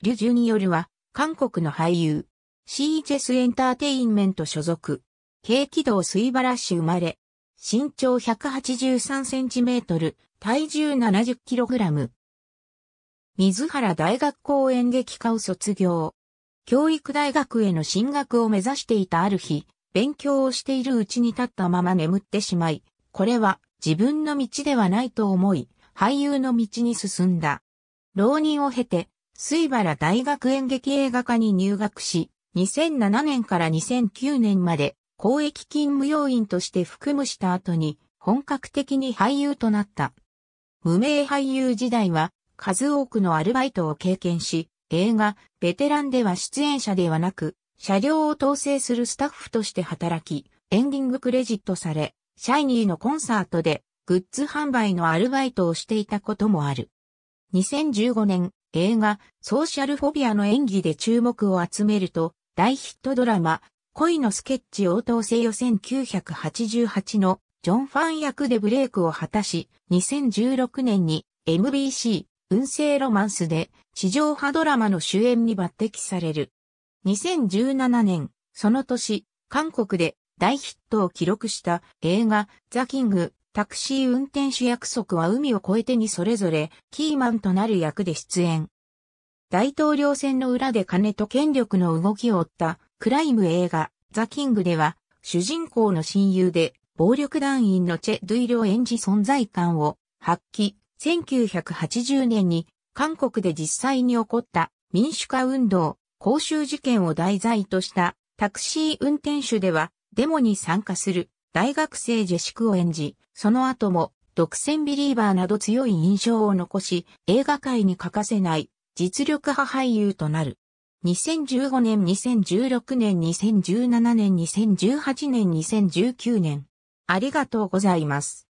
リュ・ジュニョルは、韓国の俳優、C-JES エンターテインメント所属、京畿道水原市生まれ、身長183センチメートル、体重70キログラム。水原大学校演劇科を卒業。教育大学への進学を目指していたある日、勉強をしているうちに立ったまま眠ってしまい、これは自分の道ではないと思い、俳優の道に進んだ。浪人を経て、水原大学演劇映画科に入学し、2007年から2009年まで公益勤務要員として服務した後に、本格的に俳優となった。無名俳優時代は、数多くのアルバイトを経験し、映画、ベテランでは出演者ではなく、車両を統制するスタッフとして働き、エンディングクレジットされ、シャイニーのコンサートでグッズ販売のアルバイトをしていたこともある。2015年、映画、ソーシャルフォビアの演技で注目を集めると、大ヒットドラマ、恋のスケッチ応答せよ1988のジョン・ファン役でブレイクを果たし、2016年に MBC、運勢ロマンスで地上波ドラマの主演に抜擢される。2017年、その年、韓国で大ヒットを記録した映画ザ・キング、タクシー運転手約束は海を越えてにそれぞれキーマンとなる役で出演。大統領選の裏で金と権力の動きを追ったクライム映画ザ・キングでは主人公の親友で暴力団員のチェ・ドゥイルを演じ存在感を発揮。1980年に韓国で実際に起こった民主化運動、光州事件を題材としたタクシー運転手ではデモに参加する大学生ジェシクを演じ、その後も独占BELIEVERなど強い印象を残し映画界に欠かせない実力派俳優となる。2015年、2016年、2017年、2018年、2019年。ありがとうございます。